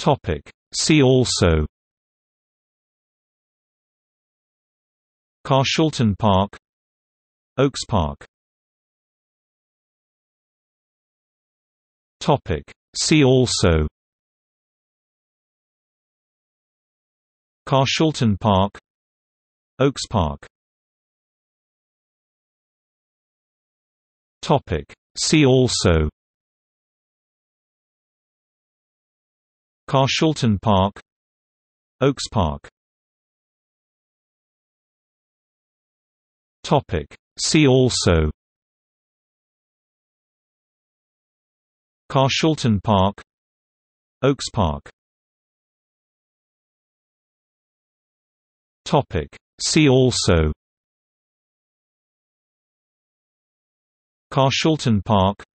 Topic: See also Carshalton Park, Oaks Park. Topic: See also Carshalton Park, Oaks Park. Topic: See also Carshalton Park, Oaks Park. Topic: See also Carshalton Park, Oaks Park. Topic: See also Carshalton Park,